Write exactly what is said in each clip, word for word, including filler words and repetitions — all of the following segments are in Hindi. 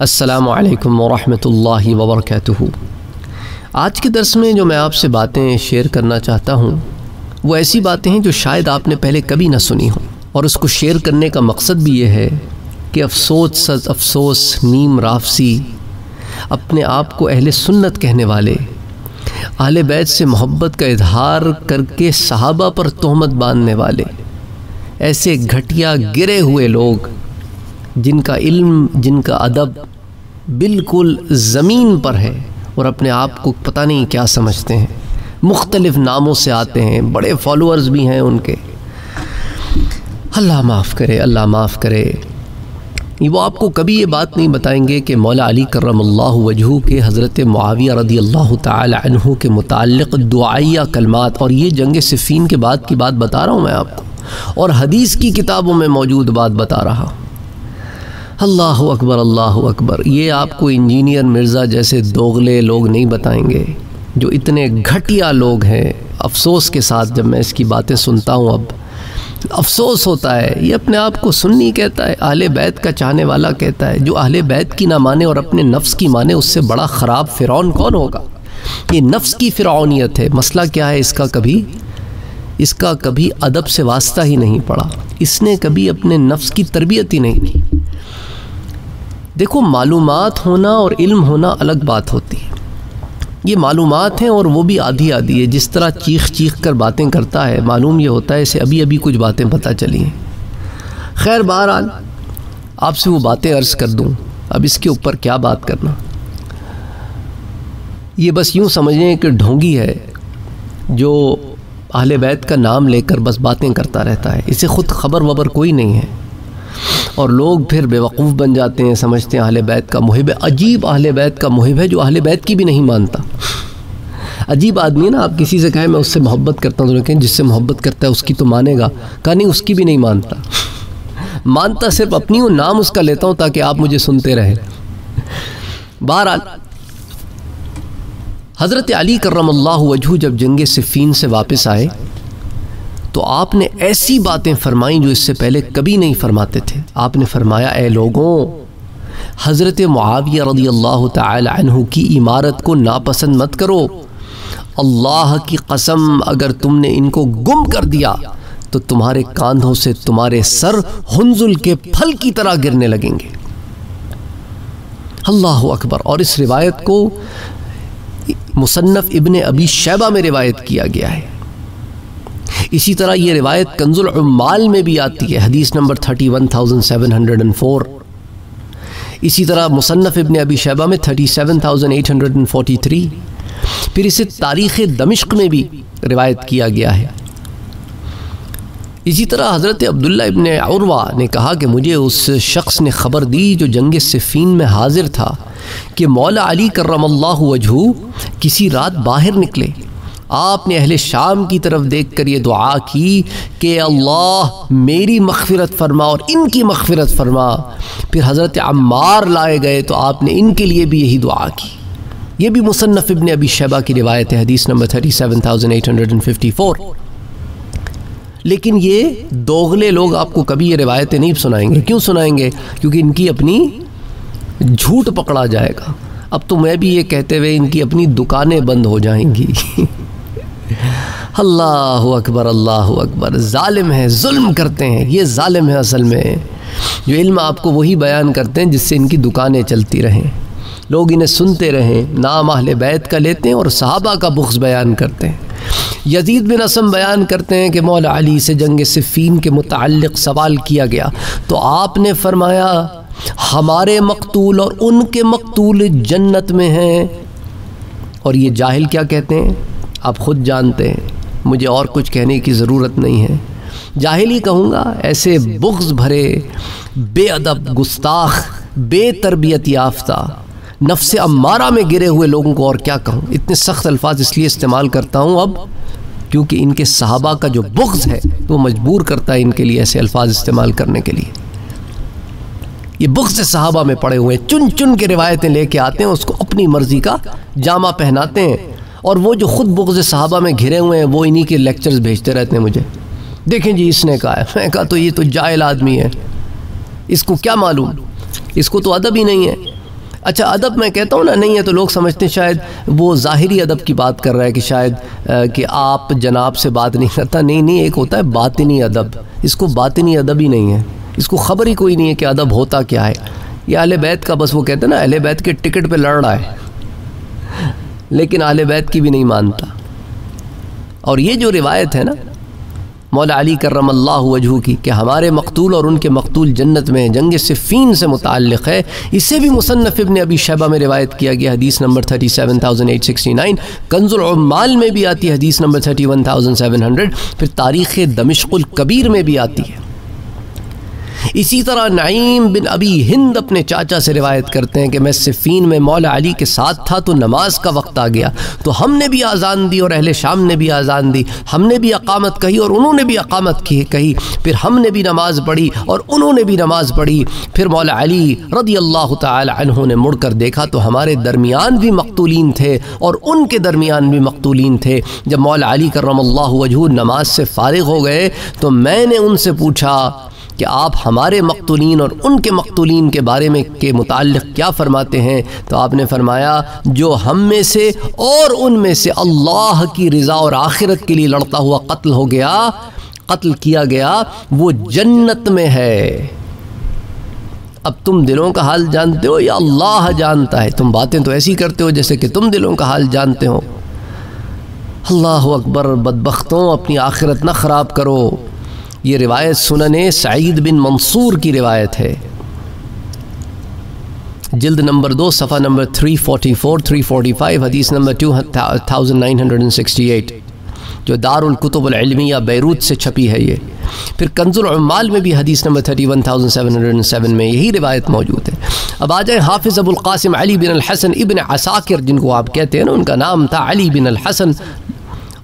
अस्सलामु अलैकुम वरहमतुल्लाहि वबरकातुहू। आज के दर्स में जो मैं आपसे बातें शेयर करना चाहता हूँ वो ऐसी बातें हैं जो शायद आपने पहले कभी ना सुनी हो, और उसको शेयर करने का मकसद भी ये है कि अफसोस सज अफसोस नीम राफसी अपने आप को अहले सुन्नत कहने वाले अहले बैत से मोहब्बत का इजहार करके सहाबा पर तोहमत बांधने वाले ऐसे घटिया गिरे हुए लोग जिनका इल्म जिनका अदब बिल्कुल ज़मीन पर है और अपने आप को पता नहीं क्या समझते हैं, मुख्तलिफ़ नामों से आते हैं, बड़े फॉलोअर्स भी हैं उनके। अल्लाह माफ़ करे, अल्लाह माफ़ करे। वो आपको कभी ये बात नहीं बताएंगे कि मौला अली करमल्लाहु वजहू के हज़रत मुआविया रदी अल्लाह तआला अन्हु के मुताल्लिक़ दुआइया कलमात, और ये जंग सिफ़ीन के बाद की बात बता रहा हूँ मैं आपको, और हदीस की किताबों में मौजूद बात बता रहा हूँ। अल्लाहु अकबर, अल्लाहु अकबर। ये आपको इंजीनियर मिर्ज़ा जैसे दोगले लोग नहीं बताएंगे जो इतने घटिया लोग हैं। अफसोस के साथ जब मैं इसकी बातें सुनता हूँ अब अफसोस होता है। ये अपने आप को सुन्नी कहता है, अहले बैत का चाहने वाला कहता है। जो अहले बैत की ना माने और अपने नफ्स की माने उससे बड़ा ख़राब फ़िरौन कौन होगा। ये नफ्स की फ़िरौनियत है। मसला क्या है इसका, कभी इसका कभी अदब से वास्ता ही नहीं पड़ा, इसने कभी अपने नफ्स की तरबियत ही नहीं की। देखो, मालूमात होना और इल्म होना अलग बात होती है। ये मालूमात हैं और वो भी आधी आधी है। जिस तरह चीख चीख कर बातें करता है, मालूम ये होता है इसे अभी अभी कुछ बातें पता चली हैं। खैर, बहरहाल आपसे वो बातें अर्ज़ कर दूं, अब इसके ऊपर क्या बात करना। ये बस यूँ समझें कि ढोंगी है जो अहले बैत का नाम लेकर बस बातें करता रहता है, इसे ख़ुद खबर वबर कोई नहीं है। और लोग फिर बेवकूफ़ बन जाते हैं, समझते हैं अहले बैत का मुहिब है। अजीब अहले बैत का मुहिब है जो अहले बैत की भी नहीं मानता। अजीब आदमी है ना। आप किसी से कहें मैं उससे मोहब्बत करता हूँ तो कहें जिससे मोहब्बत करता है उसकी तो मानेगा, कहा नहीं उसकी भी नहीं मानता, मानता सिर्फ अपनी हूँ, नाम उसका लेता हूँ ताकि आप मुझे सुनते रहें। बहरहाल हज़रत अली करमल्लाहु वजहू जब जंग सिफ़ीन से वापस आए तो आपने ऐसी बातें फरमाई जो इससे पहले कभी नहीं फरमाते थे। आपने फरमाया, ए लोगों, हज़रत मुआविया रदी अल्लाह तआला अन्हु की इमारत को नापसंद मत करो। अल्लाह की कसम, अगर तुमने इनको गुम कर दिया तो तुम्हारे कांधों से तुम्हारे सर हुंजुल के फल की तरह गिरने लगेंगे। अल्लाहु अकबर। और इस रिवायत को मुसन्नफ इब्न अबी शैबा में रिवायत किया गया है। इसी तरह ये रिवायत कंज़ अल-उम्माल में भी आती है, हदीस number thirty one thousand seven hundred and four. इसी तरह मुसन्नफ इब्न अबी शैबा में thirty seven thousand eight hundred and forty three. फिर इसे तारीख़-ए दमिश्क में भी रिवायत किया गया है। इसी तरह हज़रत अब्दुल्ला इब्न अरवा ने कहा कि मुझे उस शख्स ने ख़बर दी जो जंग सिफ़ीन में हाजिर था कि मौला अली करमल्लाहु वजहू किसी रात बाहर निकले। आपने अहले शाम की तरफ देख कर ये दुआ की कि अल्लाह मेरी मग़फ़िरत फरमा और इनकी मग़फ़िरत फरमा। फिर हज़रत अम्मार लाए गए तो आपने इनके लिए भी यही दुआ की। ये भी मुसन्नफ इब्न अबी शैबा की रिवायत है, हदीस number thirty seven thousand eight hundred and fifty four. लेकिन ये दोगले लोग आपको कभी ये रिवायतें नहीं सुनाएंगे। क्यों सुनाएंगे? क्योंकि इनकी अपनी झूठ पकड़ा जाएगा। अब तो मैं भी ये कहते हुए इनकी अपनी दुकानें बंद हो जाएंगी। अल्लाहु अकबर, अल्लाहु अकबर। ज़ालिम है, जुल्म करते हैं, ये ज़ालिम है असल में। जो इल्म आपको वही बयान करते हैं जिससे इनकी दुकानें चलती रहें, लोग इन्हें सुनते रहें, नाम अहले बैत का लेते हैं और सहाबा का बुग़्ज़ बयान करते हैं। यजीद बिन रसम बयान करते हैं कि मौला अली से जंग सिफ़ीन के मुताल्लिक़ सवाल किया गया तो आपने फरमाया हमारे मकतूल और उनके मकतूल जन्नत में हैं। और ये जाहिल क्या कहते हैं आप ख़ुद जानते हैं, मुझे और कुछ कहने की ज़रूरत नहीं है। जाहिल ही कहूँगा, ऐसे बुग़्ज़ भरे, बेअदब, गुस्ताख, बेतरबियत याफ्ता, नफ्स अम्मारा में गिरे हुए लोगों को और क्या कहूँ। इतने सख्त अल्फाज इसलिए इस्तेमाल करता हूँ अब क्योंकि इनके सहाबा का जो बुग़्ज़ है वो मजबूर करता है इनके लिए ऐसे अल्फाज इस्तेमाल करने के लिए। ये बुग़्ज़ सहाबा में पड़े हुए हैं, चुन चुन के रिवायतें लेके आते हैं, उसको अपनी मर्ज़ी का जामा पहनाते हैं, और वो जो ख़ुद बुग़्ज़ सहाबा में घिरे हुए हैं वो इन्हीं के लेक्चर्स भेजते रहते हैं मुझे, देखें जी इसने कहा है। मैं कहा तो ये तो जाहिल आदमी है, इसको क्या मालूम, इसको तो अदब ही नहीं है। अच्छा अदब मैं कहता हूँ ना नहीं है तो लोग समझते हैं शायद वो ज़ाहिरी अदब की बात कर रहा है कि शायद कि आप जनाब से बात नहीं करता, नहीं नहीं एक होता है बातिनी अदब, इसको बातिनी अदब ही नहीं है, इसको ख़बर ही कोई नहीं है कि अदब होता क्या है। ये अहले बैत का बस वो कहते हैं ना अहले बैत के टिकट पर लड़ रहा है, लेकिन अहले बैत की भी नहीं मानता। और ये जो रिवायत है ना मौला अली करमल्लाहु वजहू की कि हमारे मकतूल और उनके मकतूल जन्नत में हैं, जंग सिफ़ीन से मुताल्लिक़ है, इसे भी मुसन्नफ इब्न अबी शैबा में रिवायत किया गया, हदीस number thirty seven thousand eight sixty nine. कंज़ुल उम्माल में भी आती है, हदीस number thirty one thousand seven hundred. फिर तारीख़ दमिश्कुल कबीर में भी आती है। इसी तरह नईम बिन अबी हिंद अपने चाचा से रिवायत करते हैं कि मैं सिफ़ीन में मौला अली के साथ था तो नमाज का वक्त आ गया तो हमने भी आज़ान दी और अहले शाम ने भी आज़ान दी, हमने भी अकामत कही और उन्होंने भी अकामत कही, फिर हमने भी नमाज़ पढ़ी और उन्होंने भी नमाज़ पढ़ी। फिर मौला अली रदियल्लाहु तआला अन्हु ने मुड़ कर देखा तो हमारे दरमियान भी मकतूलिन थे और उनके दरमियान भी मकतूलिन थे। जब मौला अली करमल्लाहु वजहू नमाज से फारिग हो गए तो मैंने उनसे पूछा कि आप हमारे मकतूलिन और उनके मकतूलिन के बारे में के मुताल्लिक़ क्या फ़रमाते हैं, तो आपने फ़रमाया जो हम में से और उन में से अल्लाह की रज़ा और आखिरत के लिए लड़ता हुआ कत्ल हो गया, कत्ल किया गया, वो जन्नत में है। अब तुम दिलों का हाल जानते हो या अल्लाह जानता है, तुम बातें तो ऐसी करते हो जैसे कि तुम दिलों का हाल जानते हो। अल्लाह अकबर, बदबख्तों अपनी आखिरत ना ख़राब करो। ये रिवायत सुनने सईद बिन मंसूर की रिवायत है, जिल्द नंबर दो सफ़ा number three forty four three forty five, हदीस number two thousand nine hundred sixty eight, जो दारुल कुतुबुल इल्मिया बैरूत से छपी है। ये फिर कंजुल उम्माल में भी हदीस number thirty one thousand seven hundred seven में यही रिवायत मौजूद है। अब आ जाए हाफिज़ अबुल क़ासिम अली बिन अल-हसन इब्न असाकिर, जिनको आप कहते हैं ना, उनका नाम था अली बिन अल-हसन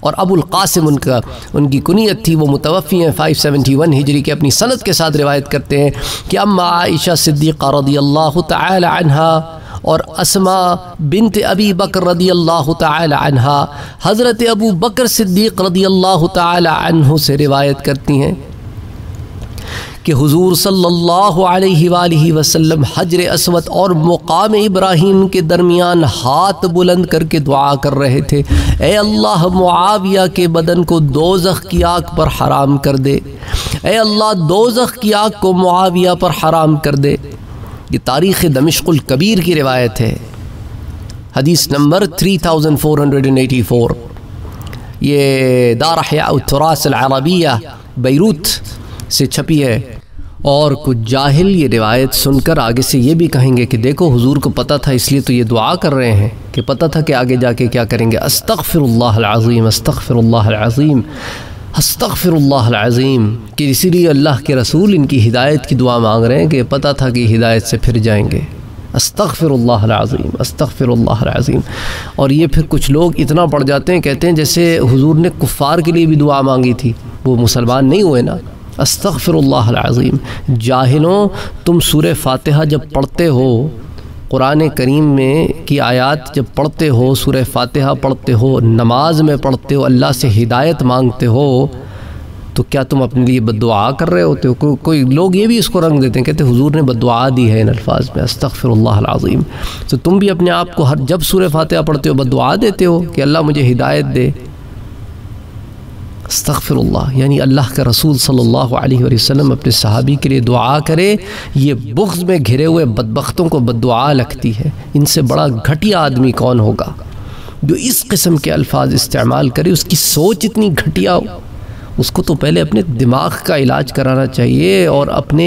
और अबुल कासिम उनका उनकी कुनियत थी। वो मुतवफ़ी हैं फाइव सेवेंटी वन हिजरी के। अपनी सनद के साथ रिवायत करते हैं कि अम्मा आयशा सिद्दीक़ा रदियल्लाहु तआला अन्हा और अस्मा बिन्त अबी बकर रदियल्लाहु तआला अन्हा हज़रत अबू बकर सिद्दीक़ रदियल्लाहु तआला अन्हु से रिवायत करती हैं कि हुज़ूर सल्लल्लाहु अलैहि वालैहि वसल्लम हजर अस्वद और मुक़ाम इब्राहीम के दरमियान हाथ बुलंद करके दुआ कर रहे थे, ए अल्लाह मुआविया के बदन को दोज़ख की आग पर हराम कर दे, ए अल्लाह दोज़ख की आग को मुआविया पर हराम कर दे। ये तारीख़ दमिश्कुल कबीर की रिवायत है, हदीस number three thousand four hundred eighty four. ये दारहियाउत्तरास अल-अरबिया बैरूत से छपी है। और कुछ जाहिल ये रिवायत सुनकर आगे से ये भी कहेंगे कि देखो हुजूर को पता था, इसलिए तो ये दुआ कर रहे हैं कि पता था कि आगे जाके क्या करेंगे। अस्तग़फिरुल्लाह अज़ीम, अस्तग़फिरुल्लाह अज़ीम, अस्तग़फिरुल्लाह अज़ीम, कि इसीलिए अल्लाह के रसूल इनकी हिदायत की दुआ मांग रहे हैं कि पता था कि हिदायत से फिर जाएंगे। अस्तग़फिरुल्लाह अज़ीम, अस्तग़फिरुल्लाह अज़ीम। और ये फिर कुछ लोग इतना पड़ जाते हैं, कहते हैं जैसे हुजूर ने कुफ़ार के लिए भी दुआ मांगी थी, वो मुसलमान नहीं हुए ना। अस्तग़फिरुल्लाह अज़ीम। जाहिलों, तुम सूरह फ़ातिहा जब पढ़ते हो, कुरान करीम में की आयत जब पढ़ते हो, सूरह फ़ातिहा पढ़ते हो, नमाज में पढ़ते हो, अल्लाह से हिदायत मांगते हो, तो क्या तुम अपने लिए बद्दुआ कर रहे होते हो? को, कोई लोग ये भी इसको रंग देते हैं, कहते हैं हुजूर ने बद्दुआ दी है इन अल्फाज में, अस्तग़फिरुल्लाह अज़ीम। तो तुम भी अपने आप को हर जब सूरह फ़ातिहा पढ़ते हो बद्दुआ देते हो कि अल्लाह मुझे हिदायत दे। अस्तग़फिरुल्लाह, यानी अल्लाह का रसूल सल्लल्लाहु अलैहि वसल्लम अपने सहाबी के लिए दुआ करे, ये बुग़्ज़ में घिरे हुए बदबख्तों को बद्दुआ लगती है। इनसे बड़ा घटिया आदमी कौन होगा जो इस किस्म के अल्फाज इस्तेमाल करे, उसकी सोच इतनी घटिया हो। उसको तो पहले अपने दिमाग का इलाज कराना चाहिए और अपने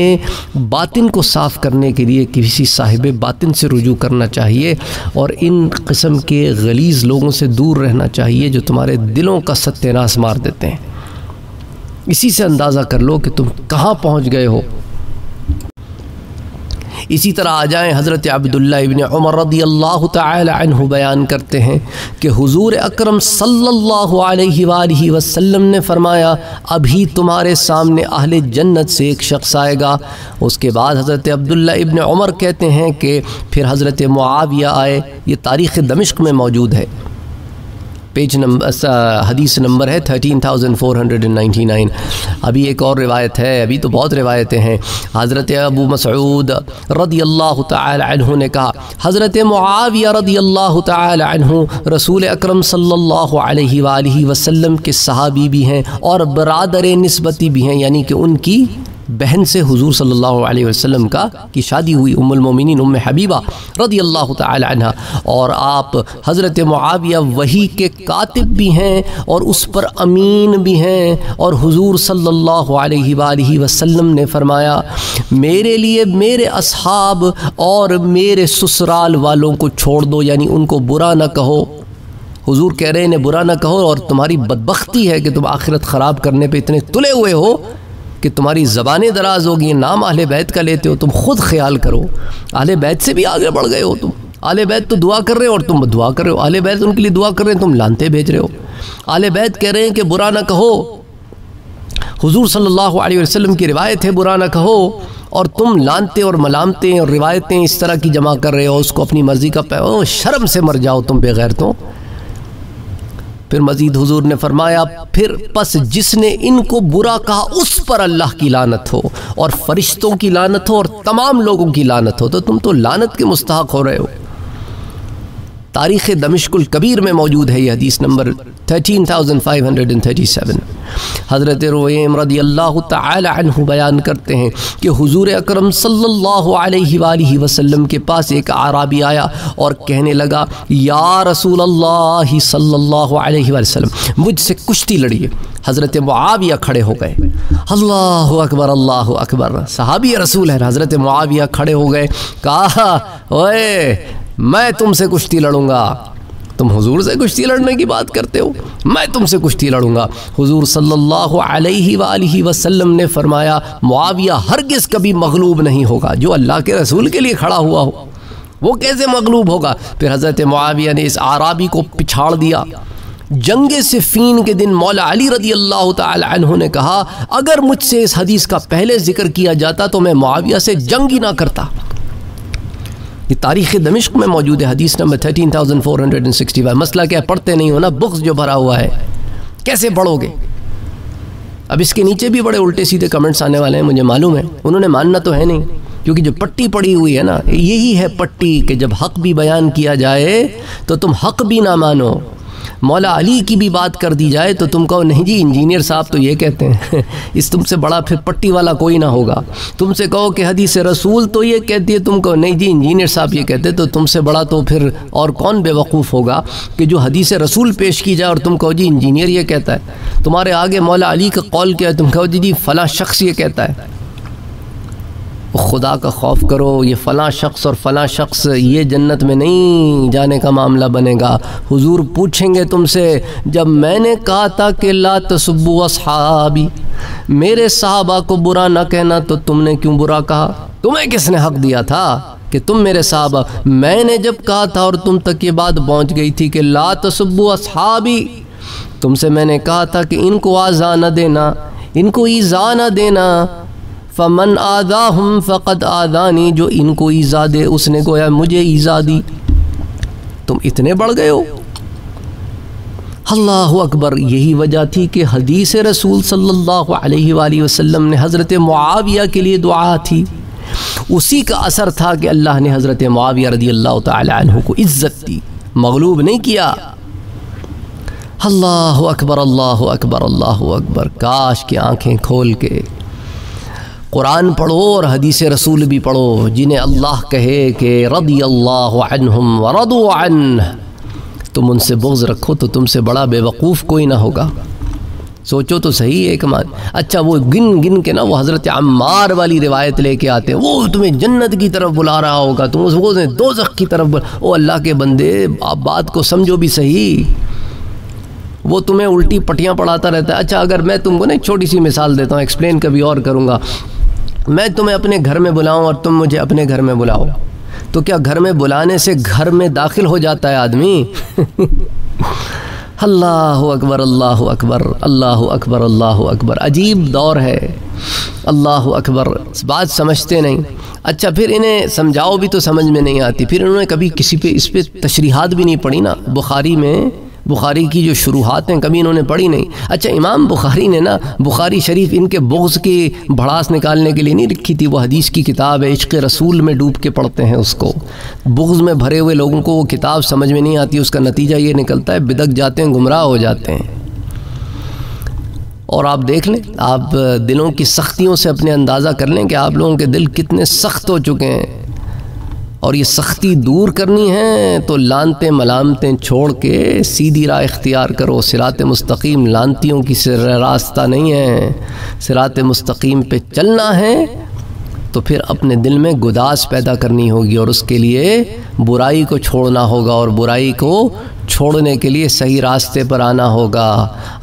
बातिन को साफ़ करने के लिए किसी साहिब बातिन से रुजू करना चाहिए और इन किस्म के गलीज़ लोगों से दूर रहना चाहिए जो तुम्हारे दिलों का सत्यानाश मार देते हैं। इसी से अंदाज़ा कर लो कि तुम कहाँ पहुँच गए हो। इसी तरह आ जाएँ, हज़रत अब्दुल्लाह इब्न उमर रदियल्लाहु तआला अन्हु बयान करते हैं कि हुज़ूर अकरम सल्लल्लाहु अलैहि वालैहि वसल्लम ने फ़रमाया, अभी तुम्हारे सामने अहले जन्नत से एक शख्स आएगा। उसके बाद हज़रत अब्दुल्लाह इब्न उमर कहते हैं कि फिर हज़रत मुआविया आए। ये तारीख़ दमिश्क में मौजूद है, पेज नंबर हदीस नंबर है thirteen thousand four hundred and ninety nine. अभी एक और रिवायत है, अभी तो बहुत रिवायतें हैं। हज़रत अबू मसूद रदियल्लाहु तआला अन्हु ने कहा, हज़रत मुआविया रदियल्लाहु तआला अन्हु रसूल अकरम सल्लल्लाहु अलैहि वालैहि वसल्लम के सहाबी भी हैं और बरादर निस्बती भी हैं, यानी कि उनकी बहन से हुजूर सल्लल्लाहु अलैहि वसल्लम का की शादी हुई, उम्मुल मोमिनीन उम्म हबीबा रदियल्लाहु तआला अन्हा। और आप हज़रत मुआविया वही के कातिब भी हैं और उस पर अमीन भी हैं। और हुजूर सल्लल्लाहु अलैहि वालैहि वसल्लम ने फरमाया, मेरे लिए मेरे असहाब और मेरे ससुराल वालों को छोड़ दो, यानी उनको बुरा ना कहो। हुजूर कह रहे हैं, इन्हें बुरा ना कहो और तुम्हारी बदबख्ती है कि तुम आखिरत ख़राब करने पर इतने तुले हुए हो कि तुम्हारी ज़बानें दराज होगी, नाम अहले बैत का लेते हो, तुम खुद ख्याल करो अहले बैत से भी आगे बढ़ गए हो तुम। अहले बैत तो दुआ कर रहे हो और तुम दुआ कर रहे हो, अहले बैत उनके लिए दुआ कर रहे हैं, तुम लानते भेज रहे हो। अहले बैत कह रहे हैं कि बुरा ना कहो, हुजूर सल्लल्लाहु अलैहि वसल्लम की रिवायत है बुरा ना कहो, और तुम लानते और मलामते और रिवायतें इस तरह की जमा कर रहे हो, उसको अपनी मर्ज़ी का पे शर्म से मर जाओ तुम बेगैर। तो फिर मजीद हुजूर ने फरमाया, फिर बस जिसने इनको बुरा कहा उस पर अल्लाह की लानत हो और फरिश्तों की लानत हो और तमाम लोगों की लानत हो। तो तुम तो लानत के मुस्ताहक हो रहे हो। तारीख़ दमिश्कुल कबीर में मौजूद है यह हदीस number thirteen thousand five hundred and thirty seven. हज़रत रुवैम रदियल्लाहु तआला अन्हु बयान करते हैं कि हुजूर अकरम सल्लल्लाहु अलैहि वालैहि वसल्लम के पास एक आराबी आया और कहने लगा, या रसूल अल्लाह सल्लल्लाहु अलैहि वसल्लम, मुझसे कुश्ती लड़िए। हज़रत मुआविया खड़े हो गए। अल्लाहु अकबर, अल्लाहु अकबर, सहाबी रसूल है। हज़रत मुआविया खड़े हो गए, कहा, ओए मैं तुमसे कुश्ती लड़ूंगा। तुम हुजूर से कुश्ती लड़ने की बात करते हो, मैं तुमसे कुश्ती लड़ूंगा। हुजूर सल्लल्लाहु अलैहि वालैहि वसल्लम ने फरमाया, मुआविया हरगिज़ कभी मगलूब नहीं होगा। जो अल्लाह के रसूल के लिए खड़ा हुआ हो वो कैसे मगलूब होगा। फिर हज़रत मुआविया ने इस आराबी को पिछाड़ दिया। जंगे सिफ़ीन के दिन मौला अली रदियल्लाहु तआला अन्हु ने कहा, अगर मुझसे इस हदीस का पहले जिक्र किया जाता तो मैं मुआविया से जंग ही ना करता। ये तारीख़ दमिश्क में मौजूद है, हदीस number thirteen thousand four hundred and sixty five. मसला क्या है, पढ़ते नहीं हो ना, बुक्स जो भरा हुआ है कैसे पढ़ोगे। अब इसके नीचे भी बड़े उल्टे सीधे कमेंट्स आने वाले हैं, मुझे मालूम है। उन्होंने मानना तो है नहीं, क्योंकि जो पट्टी पड़ी हुई है ना, यही है पट्टी कि जब हक़ भी बयान किया जाए तो तुम हक़ भी ना मानो। मौला अली की भी बात कर दी जाए तो तुम कहो, नहीं जी इंजीनियर साहब तो ये कहते हैं। इस तुमसे बड़ा फिर पट्टी वाला कोई ना होगा। तुमसे कहो कि हदीस रसूल तो ये कहती है, तुम कहो नहीं जी इंजीनियर साहब ये कहते, तो तुमसे बड़ा तो फिर और कौन बेवकूफ़ होगा कि जो हदीस रसूल पेश की जाए और तुम कहो जी इंजीनियर ये कहता है। तुम्हारे आगे मौला अली का कौल क्या है, तुम कहो जी जी फ़लाँ शख्स ये कहता है। खुदा का खौफ करो, ये फ़लाँ शख्स और फ़लाँ शख्स ये जन्नत में नहीं जाने का मामला बनेगा। हुजूर पूछेंगे तुमसे, जब मैंने कहा था कि ला तसब्बू अस्हाबी, मेरे सहाबा को बुरा ना कहना, तो तुमने क्यों बुरा कहा? तुम्हें किसने हक़ दिया था कि तुम मेरे सहाबा, मैंने जब कहा था और तुम तक ये बात पहुँच गई थी कि ला तसब्बू अस्हाबी, तुमसे मैंने कहा था कि इनको आज़ा न देना, इनको ईज़ा न देना। फ़मन आदा हम फ़क़द आदानी, जो इनको ईज़ा दे उसने गोया मुझे ईज़ा दी। तुम इतने बढ़ गए हो। अल्लाहु अकबर। यही वजह थी कि हदीस रसूल सल्लल्लाहु अलैहि वालैहि वसल्लम ने हज़रत मुआविया के लिए दुआ थी, उसी का असर था कि अल्लाह ने हज़रत मुआविया रदियल्लाहु तआला अन्हु को इज़्ज़त दी, मग़लूब नहीं किया। अल्लाहु अकबर, अल्लाहु अकबर, अल्लाहु अकबर। काश की आँखें खोल के कुरान पढ़ो और हदीस रसूल भी पढ़ो, जिन्हें अल्लाह कहे कि रदियल्लाहु अन्हुम व रदू अन्हु, तुम उनसे बुग़्ज़ रखो तो तुमसे बड़ा बेवकूफ़ कोई ना होगा। सोचो तो सही एक मान। अच्छा, वो गिन गिन के ना वो हज़रत अम्मार वाली रिवायत लेके आते हैं, वो तुम्हें जन्नत की तरफ बुला रहा होगा, तुम उसको दोज़ख की तरफ बुला। ओ अल्लाह के बंदे, आप बात को समझो भी सही। वो तुम्हें उल्टी पट्टियाँ पढ़ाता रहता है। अच्छा, अगर मैं तुमको ना एक छोटी सी मिसाल देता हूँ, एक्सप्लेन कभी और करूँगा। मैं तुम्हें अपने घर में बुलाऊं और तुम मुझे अपने घर में बुलाओ, तो क्या घर में बुलाने से घर में दाखिल हो जाता है आदमी? अल्लाह अकबर, अल्लाह अकबर, अल्लाह अकबर, अल्लाह अकबर। अजीब दौर है, अल्लाह अकबर। बात समझते नहीं। अच्छा, फिर इन्हें समझाओ भी तो समझ में नहीं आती। फिर इन्होंने कभी किसी पे इस पर तशरीहात भी नहीं पढ़ी ना। बुखारी में बुखारी की जो शुरुआत हैं कभी इन्होंने पढ़ी नहीं। अच्छा, इमाम बुखारी ने ना बुखारी शरीफ इनके बोझ की भड़ास निकालने के लिए नहीं लिखी थी, वो हदीस की किताब है। इश्क़ रसूल में डूब के पढ़ते हैं उसको। बोझ में भरे हुए लोगों को वो किताब समझ में नहीं आती। उसका नतीजा ये निकलता है, बिदक जाते हैं, गुमराह हो जाते हैं। और आप देख लें, आप दिलों की सख्तियों से अपने अंदाज़ा कर लें कि आप लोगों के दिल कितने सख्त हो चुके हैं। और ये सख्ती दूर करनी है तो लानतें मलामतें छोड़ के सीधी राह इख्तियार करो। सिरात मुस्तकीम लानतियों की रास्ता नहीं है। सिरात मुस्तकीम पे चलना है तो फिर अपने दिल में गुदास पैदा करनी होगी, और उसके लिए बुराई को छोड़ना होगा, और बुराई को छोड़ने के लिए सही रास्ते पर आना होगा।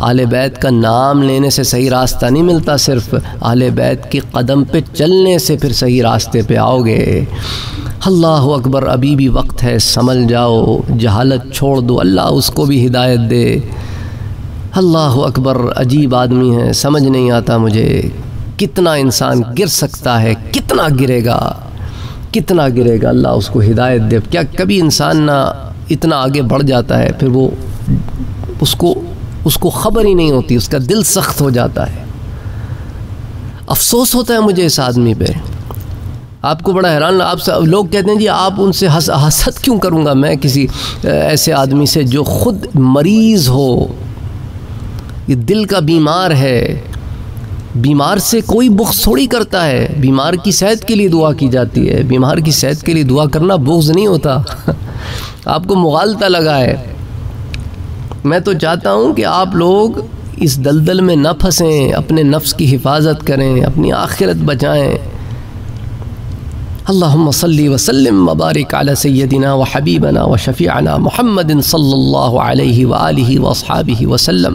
आले बैत का नाम लेने से सही रास्ता नहीं मिलता, सिर्फ आले बैत के कदम पे चलने से फिर सही रास्ते पे आओगे। अल्लाह अकबर। अभी भी वक्त है, समझ जाओ, जहालत छोड़ दो, अल्लाह उसको भी हिदायत दे। अल्लाह अकबर। अजीब आदमी है, समझ नहीं आता मुझे। कितना इंसान गिर सकता है, कितना गिरेगा, कितना गिरेगा, अल्लाह उसको हिदायत दे। क्या कभी इंसान ना इतना आगे बढ़ जाता है फिर वो उसको उसको ख़बर ही नहीं होती, उसका दिल सख्त हो जाता है। अफसोस होता है मुझे इस आदमी पे। आपको बड़ा हैरान, आप सब लोग कहते हैं जी आप उनसे हस, हसद क्यों करूँगा मैं किसी ऐसे आदमी से जो ख़ुद मरीज़ हो, ये दिल का बीमार है। बीमार से कोई बुग़्ज़ थोड़ी करता है। बीमार की सेहत के लिए दुआ की जाती है। बीमार की सेहत के लिए दुआ करना बुग़्ज़ नहीं होता। आपको मुग़ालता लगा है। मैं तो चाहता हूँ कि आप लोग इस दलदल में न फंसें, अपने नफ्स की हिफाजत करें, अपनी आखिरत बचाएँ। अल्लाहुम्मा सल्ली व सल्लिम व बारिक अला सय्यदिना व हबीबना व शफ़ीअना मुहम्मदिन सल्लल्लाहु अलैहि व आलिहि व अस्हाबिहि व सल्लम।